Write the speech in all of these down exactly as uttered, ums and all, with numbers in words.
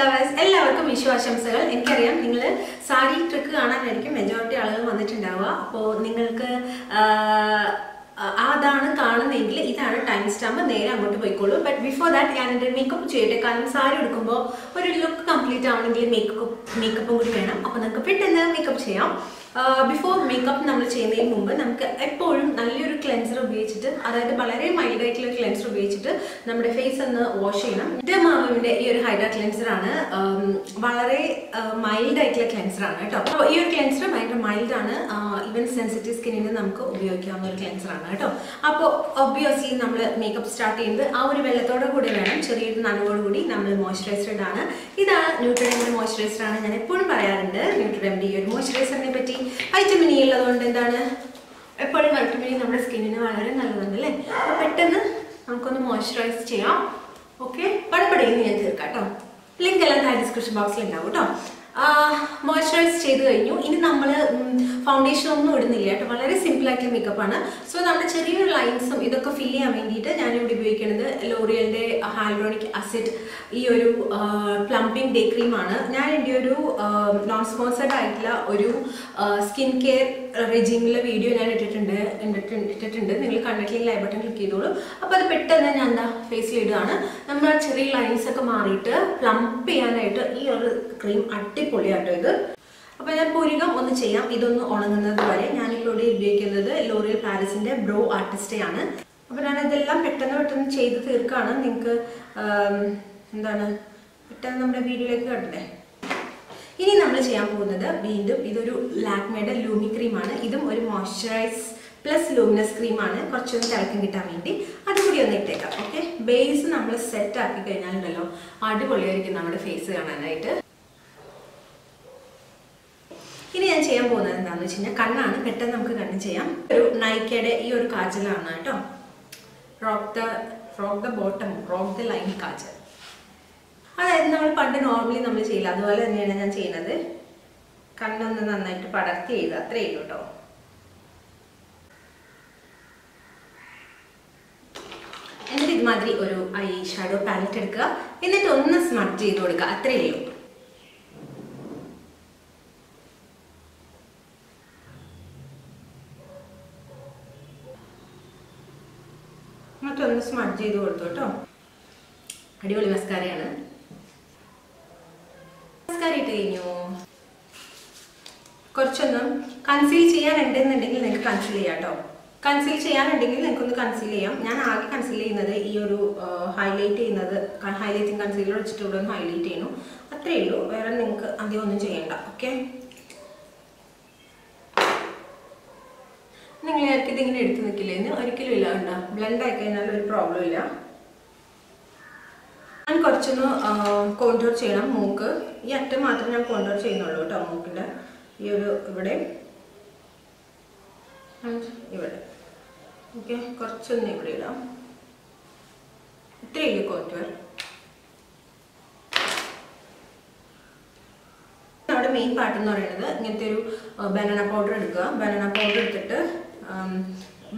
lovers, എല്ലാവർക്കും വിശുവാശംസകൾ. എനിക്കറിയാം നിങ്ങൾ സാരി ട്രിക്ക് കാണാനായിരിക്കും മെജോറിറ്റി ആളുകൾ വന്നിട്ടുണ്ടാവുക. അപ്പോൾ നിങ്ങൾക്ക് അതാണ് കാണുന്നെങ്കിൽ ഇതാണ് ടൈം സ്റ്റാമ്പ്, നേരെ അങ്ങോട്ട് പോയിക്കോളൂ. ബട്ട് ബിഫോർ ദാറ്റ് ഞാൻ എൻ്റെ മേക്കപ്പ് ചെയ്യട്ടെ, കാരണം സാരി എടുക്കുമ്പോൾ ഒരു ലുക്ക് കംപ്ലീറ്റ് ആവണമെങ്കിൽ മേക്കപ്പ് മേക്കപ്പും കൂടി വേണം. അപ്പോൾ നമുക്ക് പെട്ടെന്ന് മേക്കപ്പ് ചെയ്യാം. ബിഫോർ മേക്കപ്പ് നമ്മൾ ചെയ്യുന്നതിന് മുമ്പ് നമുക്ക് എപ്പോഴും നല്ലൊരു ക്ലെൻസർ ഉപയോഗിച്ചിട്ട്, അതായത് വളരെ മൈൽഡ് ആയിട്ടുള്ള ഒരു ക്ലെൻസർ ഉപയോഗിച്ചിട്ട് നമ്മുടെ ഫേസ് ഒന്ന് വാഷ് ചെയ്യണം. ഡെർമാവിൻ്റെ ഈ ഒരു ഹൈഡ്രാ ക്ലെൻസറാണ്, വളരെ മൈൽഡ് ആയിട്ടുള്ള ക്ലെൻസറാണ് കേട്ടോ. അപ്പോൾ ഈ ഒരു ക്ലെൻസർ ഭയങ്കര മൈൽഡാണ്, ഈവൻ സെൻസിറ്റീവ് സ്കിന്നിന് നമുക്ക് ഉപയോഗിക്കാവുന്ന ഒരു ക്ലെൻസറാണ് കേട്ടോ. അപ്പോൾ ഒബ്വിയസ്ലി നമ്മൾ മേക്കപ്പ് സ്റ്റാർട്ട് ചെയ്യുന്നത് ആ ഒരു വെള്ളത്തോടെ കൂടി വേണം, ചെറിയൊരു നനവോടുകൂടി. നമ്മൾ മോയ്സ്ചറൈസർഡ് ആണ്, ഇതാണ് ന്യൂട്രഡെമിൻ്റെ മോയ്സ്ചറൈസറാണ്. ഞാൻ എപ്പോഴും പറയാറുണ്ട് ന്യൂട്രഡെമിൻ്റെ ഈ ഒരു മോയ്സ്ചറൈസറിനെ പറ്റി. വൈറ്റമിൻ ഇ ഉള്ളതുകൊണ്ട് എന്താണ്, എപ്പോഴും വൈറ്റമിൻ ഇ നമ്മുടെ സ്കിന്നിന് വളരെ നല്ലതാണ് അല്ലേ. അപ്പോൾ പെട്ടെന്ന് നമുക്കൊന്ന് മോയ്സ്ചറൈസ് ചെയ്യാം. ഓക്കെ, പടപടയെന്ന് ഞാൻ തീർക്കാം കേട്ടോ. ലിങ്ക് എല്ലാം താഴെ ഡിസ്ക്രിപ്ഷൻ ബോക്സിൽ ഉണ്ടാവും കേട്ടോ. മോയ്സ്ചറൈസ് ചെയ്ത് കഴിഞ്ഞു. ഇനി നമ്മൾ ഫൗണ്ടേഷൻ ഒന്നും ഇടുന്നില്ല കേട്ടോ, വളരെ സിമ്പിളായിട്ടുള്ള മേക്കപ്പാണ്. സോ നമ്മുടെ ചെറിയൊരു ലൈൻസും ഇതൊക്കെ ഫില്ല് ചെയ്യാൻ വേണ്ടിയിട്ട് ഞാനിവിടെ ഉപയോഗിക്കുന്നത് ലോറിയലിൻ്റെ ഹൈലൂറോണിക് ആസിഡ് ഈ ഒരു പ്ലംപിംഗ് ഡേ ക്രീമാണ്. ഞാൻ എൻ്റെ ഒരു നോൺ സ്പോൺസർഡ് ആയിട്ടുള്ള ഒരു സ്കിൻ കെയർ റെജീമിലെ വീഡിയോ ഞാൻ ഇട്ടിട്ടുണ്ട് ഇട്ടിട്ടുണ്ട് നിങ്ങൾ കണ്ടിട്ടില്ലെങ്കിൽ ലൈക്ക് ബട്ടൺ ക്ലിക്ക് ചെയ്തോളൂ. അപ്പോൾ അത് പെട്ടെന്ന് ഞാൻ എന്താ ഫേസിൽ ഇടുകയാണ്. നമ്മൾ ചെറിയ ലൈൻസ് ഒക്കെ മാറിയിട്ട് പ്ലംപ് ചെയ്യാനായിട്ട് ഈ ഒരു ക്രീം അടിപൊളിയാട്ടോ ഇത്. അപ്പോൾ ഞാൻ പുരികം ഒന്ന് ചെയ്യാം, ഇതൊന്ന് ഉണങ്ങുന്നത് വരെ. ഞാനിവിടെ ഉപയോഗിക്കുന്നത് ലോറിയൽ പാരീസിൻ്റെ ബ്രോ ആർട്ടിസ്റ്റെയാണ്. അപ്പോൾ ഞാനിതെല്ലാം പെട്ടെന്ന് പെട്ടെന്ന് ചെയ്ത് തീർക്കുകയാണ്. നിങ്ങൾക്ക് എന്താണ് പെട്ടെന്ന് നമ്മുടെ വീഡിയോയിലേക്ക് കണ്ടേ. ഇനി നമ്മൾ ചെയ്യാൻ പോകുന്നത് വീണ്ടും ഇതൊരു ലാക്മേയുടെ ലൂമി ക്രീമാണ്. ഇതും ഒരു മോയ്സ്ചറൈസ് പ്ലസ് ലൂമിനസ് ക്രീമാണ്, കുറച്ചൊന്ന് തിളക്കം കിട്ടാൻ വേണ്ടി. അതുകൂടി ഒന്ന് ഇട്ടേക്കാം. ഓക്കെ, ബേസ് നമ്മൾ സെറ്റ് ആക്കി കഴിഞ്ഞാലുണ്ടല്ലോ അടിപൊളിയായിരിക്കും നമ്മുടെ ഫേസ് കാണാനായിട്ട്. ഇനി ഞാൻ ചെയ്യാൻ പോകുന്നത് എന്താണെന്ന് വെച്ച് കഴിഞ്ഞാൽ കണ്ണാണ്. പെട്ടെന്ന് നമുക്ക് കണ്ണ് ചെയ്യാം. ഒരു നൈക്കയുടെ ഈ ഒരു കാജലാണ് കേട്ടോ, rock the rock the bottom rock the line kajal. അതായത് നമ്മൾ പണ്ട് നോർമലി നമ്മൾ ചെയ്യില്ല, അതുപോലെ തന്നെയാണ് ഞാൻ ചെയ്യുന്നത്. കണ്ണൊന്ന് നന്നായിട്ട് പടർത്തി ചെയ്ത് അത്രേ ഉള്ളൂ കേട്ടോ. എന്നിട്ട് ഇതുമാതിരി ഒരു ഐ ഷാഡോ പാലറ്റ് എടുക്കുക, എന്നിട്ട് ഒന്ന് സ്മഡ്ജ് ചെയ്ത് കൊടുക്കുക, അത്രേ ഉള്ളൂ. മറ്റൊന്ന് സ്മഡ്ജ് ചെയ്ത് കൊടുത്തു കേട്ടോ. അടിപൊളി മസ്കാരയാണ്. മസ്കാര ഇട്ട് കഴിഞ്ഞു. കുറച്ചൊന്നും കൺസീൽ ചെയ്യാനുണ്ടെന്നുണ്ടെങ്കിൽ നിങ്ങൾക്ക് കൺസീൽ ചെയ്യാം കേട്ടോ. കൺസീൽ ചെയ്യാനുണ്ടെങ്കിൽ നിങ്ങൾക്കൊന്ന് കൺസീൽ ചെയ്യാം. ഞാൻ ആകെ കൺസീൽ ചെയ്യുന്നത് ഈ ഒരു ഹൈലൈറ്റ് ചെയ്യുന്നത് ഹൈലൈറ്റിങ് കൺസീലർ വെച്ചിട്ട് ഇവിടെ ഒന്ന് ഹൈലൈറ്റ് ചെയ്യണം, അത്രയേ ഉള്ളൂ. വേറെ നിങ്ങൾക്ക് അധികം ഒന്നും ചെയ്യണ്ട. ഓക്കെ, നിങ്ങൾ നേരത്തെ ഇതിങ്ങനെ എടുത്ത് നിൽക്കില്ലേന്ന് ഒരിക്കലും ഇല്ല കണ്ട. ബ്ലെൻഡ് ആയി കഴിഞ്ഞാൽ ഒരു പ്രോബ്ലം ഇല്ല. ഞാൻ കുറച്ചൊന്ന് കോണ്ടൂർ ചെയ്യണം. മൂക്ക് ഈ അറ്റം മാത്രമേ ഞാൻ കോണ്ടൂർ ചെയ്യുന്നുള്ളൂ കേട്ടോ. മൂക്കിൻ്റെ ഈ ഒരു ഇവിടെ ഇവിടെ ഓക്കെ, കുറച്ചൊന്ന് ഇവിടെ ഇടാം, ഇത്രയേ കോണ്ടൂർ. നമ്മുടെ മെയിൻ പാർട്ട് എന്ന് പറയുന്നത് ഇങ്ങനത്തെ ഒരു ബനാന പൗഡർ എടുക്കുക. ബനാന പൗഡർ എടുത്തിട്ട്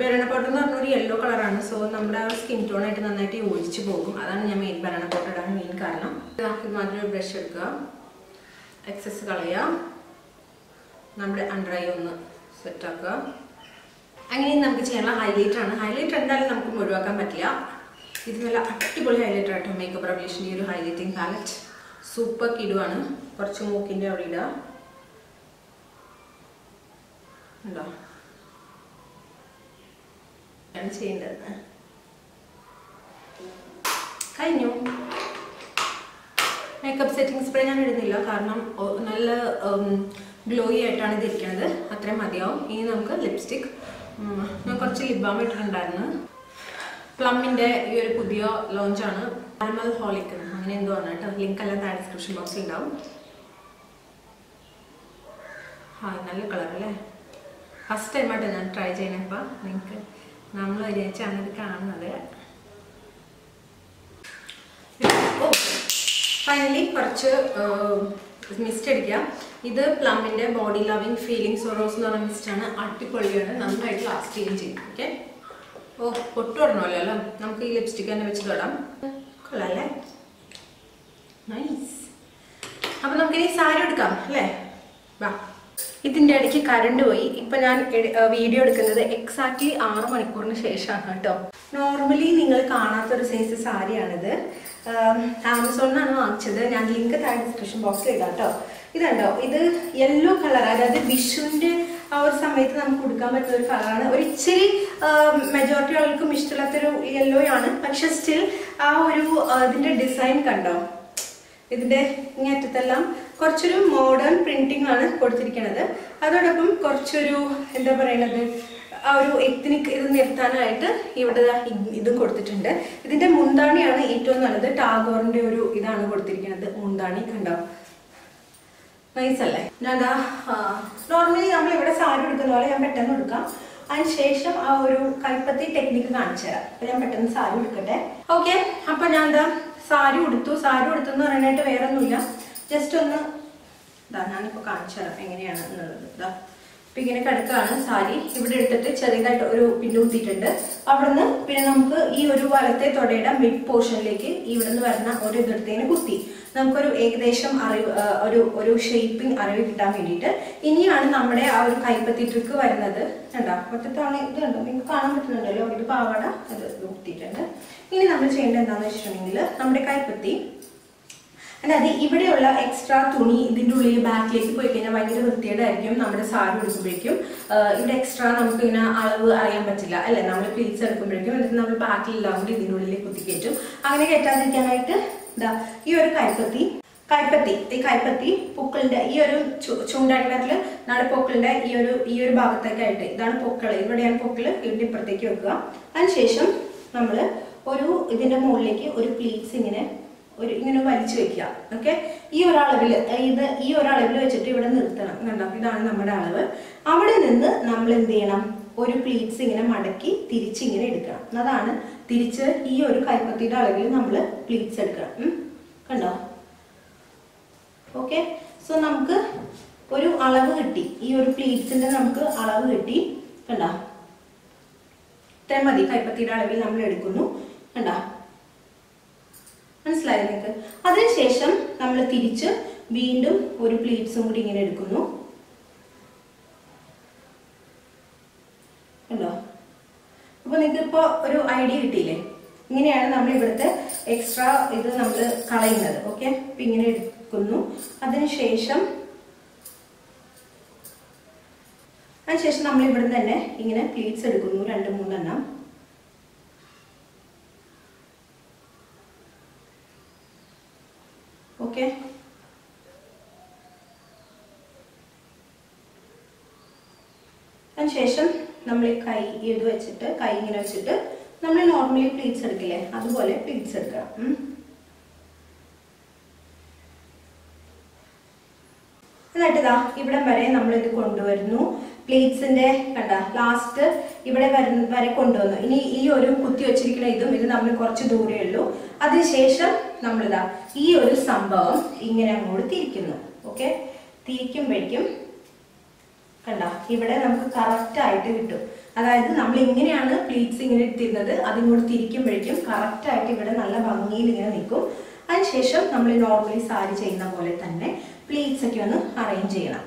ബനാന പൗഡർ എന്ന് പറഞ്ഞാൽ ഒരു യെല്ലോ കളറാണ്. സോ നമ്മുടെ സ്കിൻ ടോണായിട്ട് നന്നായിട്ട് യോജിച്ച് പോകും. അതാണ് ഞാൻ മെയിൻ ബനാന പൗഡർ ഇടാൻ മെയിൻ കാരണം. ഇത് മാത്രം ഒരു ബ്രഷ് എടുക്കുക, എക്സസ് കളയുക, നമ്മുടെ അണ്ടർ ഐ ഒന്ന് സെറ്റാക്കുക. അങ്ങനെ നമുക്ക് ചെയ്യാനുള്ള ഹൈലൈറ്റ് ആണ്. ഹൈലൈറ്റ് എന്തായാലും നമുക്ക് ഒഴിവാക്കാൻ പറ്റില്ല. ഇത് നല്ല അടിപൊളി ഹൈലൈറ്റ് ആട്ടോ, മേക്കപ്പ് റെവല്യൂഷൻ്റെ ഈ ഒരു ഹൈലൈറ്റിംഗ് പാലറ്റ് സൂപ്പർ കിടുവാണ്. കുറച്ച് മൂക്കിൻ്റെ അവിടെ ഇടുക ഉണ്ടോ ചെയ്യേണ്ടത്. കഴിഞ്ഞു. മേക്കപ്പ് സെറ്റിംഗ് സ്പ്രേ ഞാൻ ഇടുന്നില്ല, കാരണം നല്ല ഗ്ലോയി ആയിട്ടാണ് ഇതിരിക്കുന്നത്, അത്രയും മതിയാവും. ഇനി നമുക്ക് ലിപ്സ്റ്റിക്, ഞാൻ കുറച്ച് ലിപ് ബാം ഇട്ടിട്ടുണ്ടായിരുന്നു. പ്ലമ്മിൻ്റെ ഈ ഒരു പുതിയ ലോഞ്ചാണ്, പാരമൽ ഹോളിക് അങ്ങനെ എന്തോ ആണ് കേട്ടോ. ലിങ്ക് എല്ലാം താഴെ ഡിസ്ക്രിപ്ഷൻ ബോക്സിൽ ഉണ്ടാവും. ആ നല്ല കളറല്ലേ, ഫസ്റ്റ് ടൈമായിട്ടാണ് ഞാൻ ട്രൈ ചെയ്യണപ്പോൾ നിങ്ങൾക്ക് നമ്മൾ വിചാരിച്ചാണ് ഇത് കാണുന്നത്. ഫൈനലി കുറച്ച് മിസ്റ്റ് അടിക്കാം. ഇത് പ്ലമ്മിൻ്റെ ബോഡി ലവിങ് ഫീലിംഗ് സോറോസ് എന്ന് പറയുന്ന മിസ്റ്റാണ്, അടിപൊളിയാണ്, നന്നായിട്ട് ലാസ്റ്റ് ചെയ്യും ചെയ്യും. ഓക്കെ, ഓ പൊട്ടു ഇടണമല്ലോ, നമുക്ക് ഈ ലിപ്സ്റ്റിക് തന്നെ വെച്ച് തൊടാം. കൊള്ളാല്ലേ, നൈസ്. നമുക്കിനി സാരി എടുക്കാം അല്ലേ? വാ. ഇതിൻ്റെ ഇടയ്ക്ക് കറണ്ട് പോയി. ഇപ്പം ഞാൻ വീഡിയോ എടുക്കുന്നത് എക്സാക്ട്ലി ആറ് മണിക്കൂറിന് ശേഷമാണ് കേട്ടോ. നോർമലി നിങ്ങൾ കാണാത്തൊരു സൈസ് സാരിയാണിത്. ആമസോണിൽ നിന്നാണ് വാങ്ങിച്ചത്. ഞാൻ ലിങ്ക് താഴെ ഡിസ്ക്രിപ്ഷൻ ബോക്സിൽ ഇടാം കേട്ടോ. ഇതുണ്ടോ, ഇത് യെല്ലോ കളർ, അതായത് വിഷുവിൻ്റെ ആ ഒരു സമയത്ത് നമുക്ക് കൊടുക്കാൻ പറ്റുന്ന ഒരു കളറാണ്. ഒരു ഇച്ചിരി മെജോറിറ്റി ആളുകൾക്കും ഇഷ്ടമില്ലാത്തൊരു യെല്ലോയാണ്. പക്ഷെ സ്റ്റിൽ ആ ഒരു ഇതിൻ്റെ ഡിസൈൻ കണ്ടോ, ഇതിൻ്റെ ഇങ്ങേറ്റത്തെല്ലാം കുറച്ചൊരു മോഡേൺ പ്രിന്റിംഗ് ആണ് കൊടുത്തിരിക്കുന്നത്. അതോടൊപ്പം കുറച്ചൊരു എന്താ പറയണത്, ആ ഒരു എത്നിക് ഇത് നിർത്താനായിട്ട് ഇവിടെ ഇതും കൊടുത്തിട്ടുണ്ട്. ഇതിൻ്റെ മുന്താണിയാണ് ഏറ്റവും നല്ലത്. ടാഗോറിൻ്റെ ഒരു ഇതാണ് കൊടുത്തിരിക്കുന്നത്. മുന്താണി കണ്ടോ, നൈസല്ലേ? ഞാൻ നോർമലി നമ്മൾ ഇവിടെ സാരി എടുക്കുന്ന പോലെ ഞാൻ പെട്ടെന്ന് എടുക്കാം. അതിനുശേഷം ആ ഒരു കൈപ്പത്തി ടെക്നിക്ക് കാണിച്ചു തരാം. അപ്പം ഞാൻ പെട്ടെന്ന് സാരി എടുക്കട്ടെ. ഓക്കെ, അപ്പം ഞാൻ എന്താ സാരി ഉടുത്തു. സാരി ഉടുത്തെന്ന് പറയാനായിട്ട് വേറെ ഒന്നുമില്ല, ജസ്റ്റ് ഒന്ന് ഇതാ ഞാനിപ്പോൾ കാണിച്ചു തരാം എങ്ങനെയാണ് എന്നുള്ളത്. ഇതാ ഇപ്പം ഇങ്ങനെ കിടക്കുകയാണ് സാരി. ഇവിടെ എടുത്തിട്ട് ചെറിയതായിട്ട് ഒരു പിന്നൂത്തിയിട്ടുണ്ട്. അവിടെ നിന്ന് പിന്നെ നമുക്ക് ഈ ഒരു വലത്തെ തൊടയുടെ മിഡ് പോർഷനിലേക്ക് ഇവിടെ നിന്ന് വരുന്ന ഒരു ഇതെടുത്തേനെ കുത്തി നമുക്കൊരു ഏകദേശം അറിവ്, ഒരു ഒരു ഷേപ്പിംഗ് അറിവ് കിട്ടാൻ വേണ്ടിയിട്ട്. ഇനിയാണ് നമ്മുടെ ആ ഒരു കൈപ്പത്തി ട്രിക്ക് വരുന്നത്. കണ്ടോ, മൊത്തത്തവണ ഇത് കണ്ടോ, നിങ്ങൾക്ക് കാണാൻ പറ്റുന്നുണ്ടല്ലോ ഒരു പാവാട അത് കുത്തിയിട്ടുണ്ട്. ഇനി നമ്മൾ ചെയ്യേണ്ടത് എന്താണെന്ന് വെച്ചിട്ടുണ്ടെങ്കിൽ, നമ്മുടെ കൈപ്പത്തി, അതായത് ഇവിടെയുള്ള എക്സ്ട്രാ തുണി ഇതിൻ്റെ ഉള്ളിൽ ബാക്കിലേക്ക് പോയി കഴിഞ്ഞാൽ ഭയങ്കര വൃത്തികേടായിരിക്കും. നമ്മുടെ സാരി എടുക്കുമ്പോഴേക്കും ഇവിടെ എക്സ്ട്രാ നമുക്ക് ഇങ്ങനെ അളവ് അറിയാൻ പറ്റില്ല അല്ലേ? നമ്മൾ പ്ലീറ്റ്സ് എടുക്കുമ്പോഴേക്കും എന്നിട്ട് നമ്മൾ ബാക്കിലെല്ലാം കൂടി ഇതിൻ്റെ ഉള്ളിലേക്ക് കുത്തിക്കയറ്റും. അങ്ങനെ കയറ്റാതിരിക്കാനായിട്ട് ഇതാ ഈ ഒരു കൈപ്പത്തി കൈപ്പത്തി ഈ കൈപ്പത്തി പൊക്കളുടെ ഈ ഒരു ചൂണ്ടടിനകത്തിൽ നാളെ പൊക്കളുടെ ഈ ഒരു ഈ ഒരു ഭാഗത്തൊക്കെ ആയിട്ട്, ഇതാണ് പൊക്കൾ, ഇവിടെയാണ് പൊക്കൾ, ഇതിൻ്റെ ഇപ്പുറത്തേക്ക് വെക്കുക. അതിനുശേഷം നമ്മൾ ഒരു ഇതിൻ്റെ മുകളിലേക്ക് ഒരു പ്ലീറ്റ്സ് ഇങ്ങനെ ഒരു ഇങ്ങനെ വലിച്ചു വെക്കുക. ഓക്കെ, ഈ ഒരളവിൽ, ഇത് ഈ ഒരളവിൽ വെച്ചിട്ട് ഇവിടെ നിർത്തണം. കണ്ടോ, ഇതാണ് നമ്മുടെ അളവ്. അവിടെ നിന്ന് നമ്മൾ എന്ത് ചെയ്യണം, ഒരു പ്ലീറ്റ്സ് ഇങ്ങനെ മടക്കി തിരിച്ചിങ്ങനെ എടുക്കണം. അതാണ് തിരിച്ച് ഈ ഒരു കൈപ്പത്തിയുടെ അളവിൽ നമ്മൾ പ്ലീറ്റ്സ് എടുക്കണം. കണ്ടോ? ഓക്കെ, സോ നമുക്ക് ഒരു അളവ് കിട്ടി. ഈ ഒരു പ്ലീറ്റ്സിൻ്റെ നമുക്ക് അളവ് കിട്ടി. കണ്ടോ, ഇത്രയും മതി കൈപ്പത്തിയുടെ അളവിൽ നമ്മൾ എടുക്കുന്നു. കണ്ടോ, മനസ്സിലായി നിങ്ങൾക്ക്? അതിനുശേഷം നമ്മൾ തിരിച്ച് വീണ്ടും ഒരു പ്ലീറ്റ്സും കൂടി ഇങ്ങനെ എടുക്കുന്നു. കണ്ടോ? അപ്പോൾ നിങ്ങൾക്ക് ഇപ്പോൾ ഒരു ഐഡിയ കിട്ടിയില്ലേ? ഇങ്ങനെയാണ് നമ്മൾ ഇവിടുത്തെ എക്സ്ട്രാ ഇത് നമ്മൾ കളയുന്നത്. ഓക്കെ, അപ്പം ഇങ്ങനെ എടുക്കുന്നു. അതിനുശേഷം അതിനുശേഷം നമ്മൾ ഇവിടുന്ന് തന്നെ ഇങ്ങനെ പ്ലീറ്റ്സ് എടുക്കുന്നു, രണ്ട് മൂന്നെണ്ണം. ഓക്കെ, അതിനുശേഷം നമ്മൾ കൈ ഇത് വെച്ചിട്ട് കൈ ഇങ്ങനെ വെച്ചിട്ട് നമ്മൾ നോർമലി പ്ലീറ്റ്സ് എടുക്കില്ലേ, അതുപോലെ പ്ലീറ്റ്സ് എടുക്കണം. എന്നിട്ട് ഇതാ ഇവിടെ വരെ നമ്മളിത് കൊണ്ടുവരുന്നു. പ്ലീറ്റ്സിന്റെ കണ്ട ലാസ്റ്റ് ഇവിടെ വരുന്ന വരെ കൊണ്ടുവന്നു. ഇനി ഈ ഒരു കുത്തി വെച്ചിരിക്കുന്ന ഇതും ഇത് നമ്മൾ കുറച്ച് ദൂരേ ഉള്ളൂ. അതിനുശേഷം നമ്മളിതാ ഈ ഒരു സംഭവം ഇങ്ങനെ അങ്ങോട്ട് തിരിക്കുന്നു. ഓക്കെ, തിരിക്കുമ്പോഴേക്കും കണ്ട ഇവിടെ നമുക്ക് കറക്റ്റ് ആയിട്ട് കിട്ടും. അതായത് നമ്മൾ ഇങ്ങനെയാണ് പ്ലീറ്റ്സ് ഇങ്ങനെ ഇട്ടിരുന്നത്, അതിങ്ങോട്ട് തിരിക്കുമ്പോഴേക്കും കറക്റ്റ് ആയിട്ട് ഇവിടെ നല്ല ഭംഗിയിൽ ഇങ്ങനെ നിൽക്കും. അതിനുശേഷം നമ്മൾ നോർമലി സാരി ചെയ്യുന്ന പോലെ തന്നെ പ്ലീറ്റ്സ് ഒക്കെ ഒന്ന് അറേഞ്ച് ചെയ്യണം.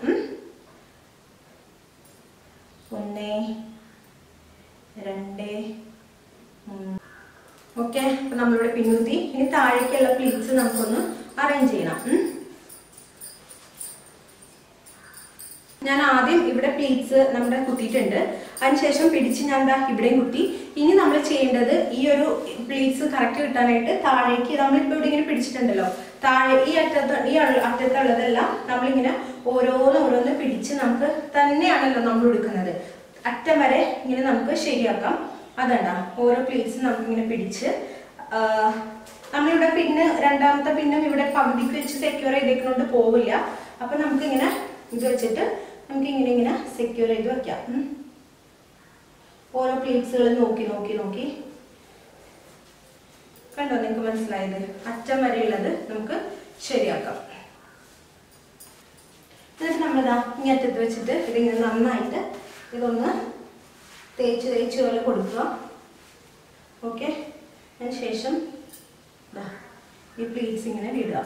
ഒന്ന്, രണ്ട്, മൂന്ന്. ഓക്കെ, അപ്പം നമ്മളിവിടെ പിന്നൂത്തി. ഇനി താഴേക്കുള്ള പ്ലീറ്റ്സ് നമുക്കൊന്ന് അറേഞ്ച് ചെയ്യണം. ഞാൻ ആദ്യം ഇവിടെ പ്ലീറ്റ്സ് നമ്മുടെ കുത്തിയിട്ടുണ്ട്. അതിനുശേഷം പിടിച്ച് ഞാൻ ദാ ഇവിടെയും കുത്തി. ഇനി നമ്മൾ ചെയ്യേണ്ടത് ഈ ഒരു പ്ലീറ്റ്സ് കറക്റ്റ് കിട്ടാനായിട്ട് താഴേക്ക് നമ്മളിപ്പോൾ ഇവിടെ ഇങ്ങനെ പിടിച്ചിട്ടുണ്ടല്ലോ, താഴെ ഈ അറ്റത്ത് ഈ അറ്റത്തുള്ളതെല്ലാം നമ്മളിങ്ങനെ ഓരോന്ന് ഓരോന്ന് പിടിച്ച് നമുക്ക് തന്നെയാണല്ലോ നമ്മൾ എടുക്കുന്നത്, അറ്റം വരെ ഇങ്ങനെ നമുക്ക് ശരിയാക്കാം. അതണ്ട ഓരോ പ്ലീറ്റ്സ് നമുക്കിങ്ങനെ പിടിച്ച് നമ്മളിവിടെ പിന്നെ രണ്ടാമത്തെ പിന്നും ഇവിടെ പകുതിക്ക് വെച്ച് സെക്യൂർ ചെയ്തേക്കുന്നോണ്ട് പോവില്ല. അപ്പം നമുക്കിങ്ങനെ ഇത് വെച്ചിട്ട് നമുക്ക് ഇങ്ങനെ ഇങ്ങനെ സെക്യൂർ ചെയ്ത് വെക്കാം. ഓരോ പ്ലീറ്റ്സുകൾ നോക്കി നോക്കി നോക്കി കണ്ടോ, നിങ്ങൾക്ക് മനസ്സിലായത്? അറ്റം വരെയുള്ളത് നമുക്ക് ശരിയാക്കാം. എന്നിട്ട് നമ്മളിതാ ഇങ്ങനെ അറ്റത്ത് വെച്ചിട്ട് ഇതിങ്ങനെ നന്നായിട്ട് ഇതൊന്ന് തേച്ച് തേച്ച് പോലെ കൊടുക്കുക. ഓക്കെ, അതിന് ശേഷം ഈ പ്ലീറ്റ്സ് ഇങ്ങനെ വിടുക.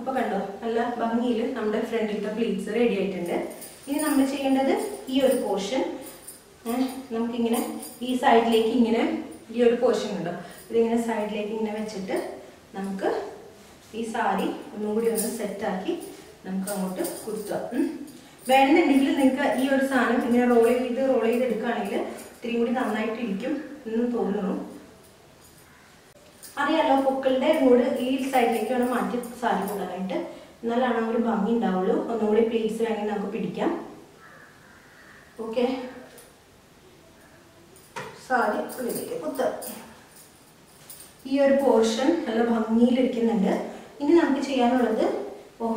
അപ്പോൾ കണ്ടോ നല്ല ഭംഗിയിൽ നമ്മുടെ ഫ്രണ്ടിലത്തെ പ്ലീറ്റ്സ് റെഡി ആയിട്ടുണ്ട്. ഇനി നമ്മൾ ചെയ്യേണ്ടത് ഈ ഒരു പോർഷൻ നമുക്കിങ്ങനെ ഈ സൈഡിലേക്ക് ഇങ്ങനെ ഈ ഒരു പോർഷൻ ഉണ്ടോ ഇതിങ്ങനെ സൈഡിലേക്ക് ഇങ്ങനെ വെച്ചിട്ട് നമുക്ക് ഈ സാരി ഒന്നും കൂടി ഒന്ന് സെറ്റാക്കി നമുക്ക് അങ്ങോട്ട് കുത്താം. വേണമെന്നുണ്ടെങ്കിൽ നിങ്ങൾക്ക് ഈ ഒരു സാധനം ഇങ്ങനെ റോൾ ചെയ്ത് റോൾ ചെയ്ത് എടുക്കുകയാണെങ്കിൽ ഇത്തിരി കൂടി നന്നായിട്ടിരിക്കും എന്ന് തോന്നുന്നു. അറിയാലോ പൊക്കളുടെ കൂട് ഈ സൈഡിലേക്ക് വേണം മാറ്റി സാരി കൂടാനായിട്ട്, എന്നാലാണ് ആ ഒരു ഭംഗി ഉണ്ടാവുള്ളൂ. ഒന്നുകൂടി പ്ലീറ്റ്സ് വേണമെങ്കിൽ നമുക്ക് പിടിക്കാം. ഓക്കെ, സാരി ഉള്ളിലേക്ക് കുത്താം. ഈ ഒരു പോർഷൻ നല്ല ഭംഗിയിലിരിക്കുന്നുണ്ട്. ഇനി നമുക്ക് ചെയ്യാനുള്ളത് ഓ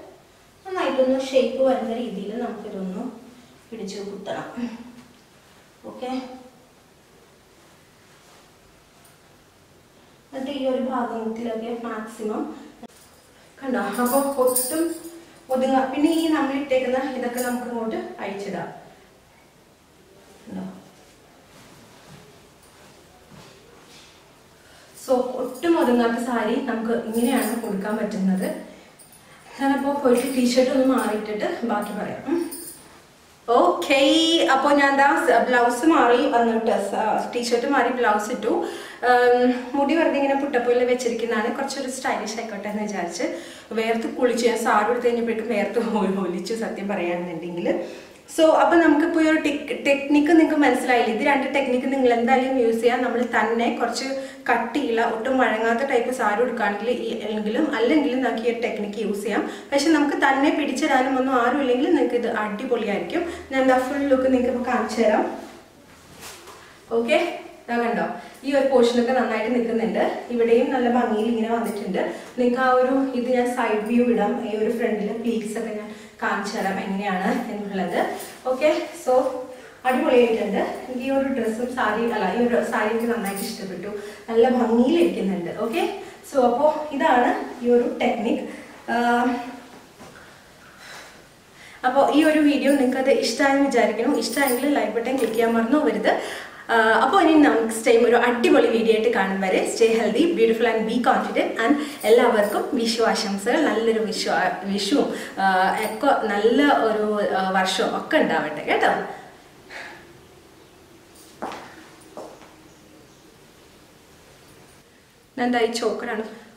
നന്നായിട്ടൊന്ന് ഷേപ്പ് വരുന്ന രീതിയിൽ നമുക്കിതൊന്ന് പിടിച്ചു കുത്തണം. ഓക്കെ, എന്നിട്ട് ഈ ഒരു ഭാഗത്തിലൊക്കെ മാക്സിമം കണ്ടോ, അപ്പോൾ ഒട്ടും ഒതുങ്ങാം. പിന്നെ ഈ നമ്മൾ ഇട്ടേക്കുന്ന ഇതൊക്കെ നമുക്ക് ഇങ്ങോട്ട് അഴിച്ചിടാം. സോ ഒട്ടും ഒതുങ്ങാത്ത സാരി നമുക്ക് ഇങ്ങനെയാണ് കൊടുക്കാൻ പറ്റുന്നത്. ഞാനപ്പോൾ പോയിട്ട് ടീഷർട്ട് ഒന്ന് മാറിയിട്ടിട്ട് ബാക്കി പറയാം. ഓക്കെ, അപ്പോൾ ഞാൻ എന്താ ബ്ലൗസ് മാറി വന്നിട്ട് ടീഷർട്ട് മാറി ബ്ലൗസ് ഇട്ടു. മുടി വെറുതെ ഇങ്ങനെ പുട്ടപ്പുല്ല് വെച്ചിരിക്കുന്നതാണ്, കുറച്ചൊരു സ്റ്റൈലിഷ് ആയിക്കോട്ടെ എന്ന് വിചാരിച്ച് വേർത്ത് കുളിച്ച് ഞാൻ സാരി എടുത്ത് കഴിഞ്ഞപ്പോഴും വേർത്ത് ഒലിച്ചു സത്യം പറയുകയാണെന്നുണ്ടെങ്കിൽ. സോ അപ്പോൾ നമുക്കിപ്പോൾ ഈ ഒരു ടെക് ടെക്നിക്ക് നിങ്ങൾക്ക് മനസ്സിലായില്ല. ഇത് രണ്ട് ടെക്നിക്ക് നിങ്ങൾ എന്തായാലും യൂസ് ചെയ്യാം. നമ്മൾ തന്നെ കുറച്ച് കട്ടിയുള്ള ഒട്ടും വഴങ്ങാത്ത ടൈപ്പ് സാരി എടുക്കുകയാണെങ്കിൽ ഈ അല്ലെങ്കിലും അല്ലെങ്കിലും നമുക്ക് ഈ ഒരു ടെക്നിക്ക് യൂസ് ചെയ്യാം. പക്ഷെ നമുക്ക് തന്നെ പിടിച്ചിടാനും ഒന്നും ആരും ഇല്ലെങ്കിൽ നിങ്ങൾക്ക് ഇത് അടിപൊളിയായിരിക്കും. ഞാൻ എന്താ ഫുൾ ലുക്ക് നിങ്ങൾക്ക് ഇപ്പോൾ കാണിച്ചു തരാം. ഓക്കെ, ഞാൻ കണ്ടോ ഈ ഒരു പോർഷനൊക്കെ നന്നായിട്ട് നിൽക്കുന്നുണ്ട്. ഇവിടെയും നല്ല ഭംഗിയിൽ ഇങ്ങനെ വന്നിട്ടുണ്ട്. നിങ്ങൾക്ക് ആ ഒരു ഇത് ഞാൻ സൈഡ് വ്യൂ ഇടാം. ഈ ഒരു ഫ്രണ്ടിലെ പ്ലീറ്റ്സ് ഒക്കെ ഞാൻ കാണിച്ചു തരാം എങ്ങനെയാണ് എന്നുള്ളത്. ഓക്കെ, സോ അടിപൊളിയായിട്ടുണ്ട്. എനിക്ക് ഈ ഒരു ഡ്രസ്സും സാരി അല്ല ഈ ഒരു സാരിയൊക്കെ നന്നായിട്ട് ഇഷ്ടപ്പെട്ടു. നല്ല ഭംഗിയിലിരിക്കുന്നുണ്ട്. ഓക്കെ, സോ അപ്പോൾ ഇതാണ് ഈ ഒരു ടെക്നിക്ക്. അപ്പോൾ ഈ ഒരു വീഡിയോ നിങ്ങൾക്കത് ഇഷ്ടമായെന്ന് വിചാരിക്കണം. ഇഷ്ടമായെങ്കിൽ ലൈക്ക് ബട്ടൺ ക്ലിക്ക് ചെയ്യാൻ മറന്നു വരുത്. അപ്പോൾ ഇനി നെക്സ്റ്റ് ടൈം ഒരു അടിപൊളി വീഡിയോ ആയിട്ട് കാണും വരെ stay healthy, beautiful and be confident. And എല്ലാവർക്കും വിഷു ആശംസകൾ. നല്ലൊരു വിഷു വിഷുവും ഒക്കെ നല്ല ഒരു വർഷവും ഒക്കെ ഉണ്ടാവട്ടെ കേട്ടോ. ഞാൻ എന്തായി ചോക്കറാണ്.